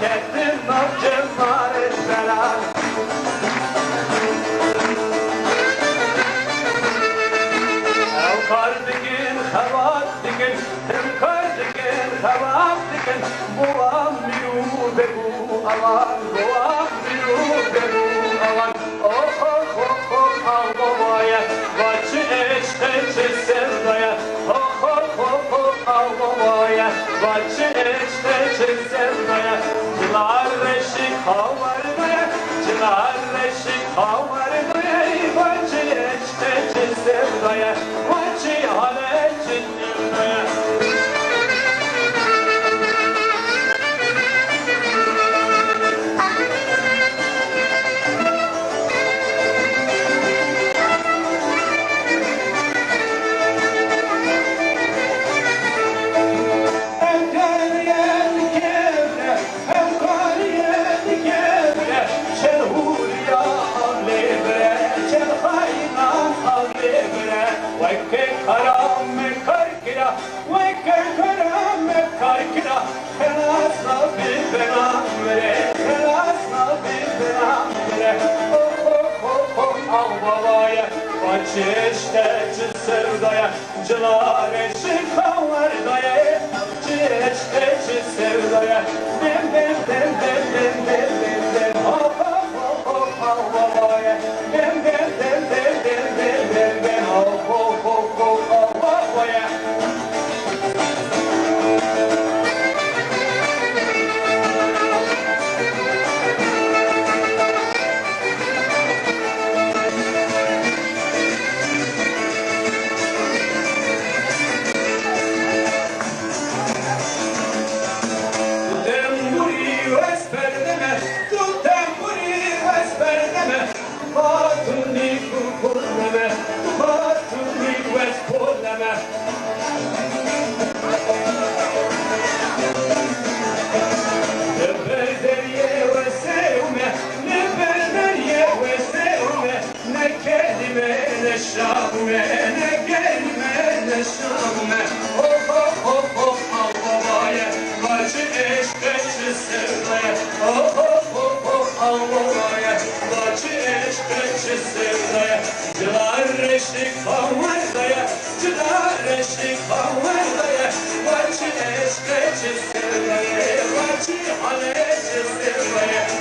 Kendim acım var etmeler. Ev kardigin hevat digin, ev kardigin hevat digin. Bu an miyu be bu alan, bu an miyu be bu alan. Oh oh oh oh al babaya, vaçı eşteçi sevdaya. Oh oh oh oh al babaya, vaçı eşteçi sevdaya. Çılar reşi kavarmaya, çılar reşi kavarmaya. Vaçı eşteçi sevdaya, vaçı haleçi sevdaya. Çeşteci sevdaya, cılar eşi kavardaya. Çeşteci sevdaya, dem dem dem dem dem dem dem dem. Hop hop hop hop havaya, dem dem dem dem dem dem dem dem. Hop hop hop hop hop havaya. What you ask, just say it. What you want, just say it.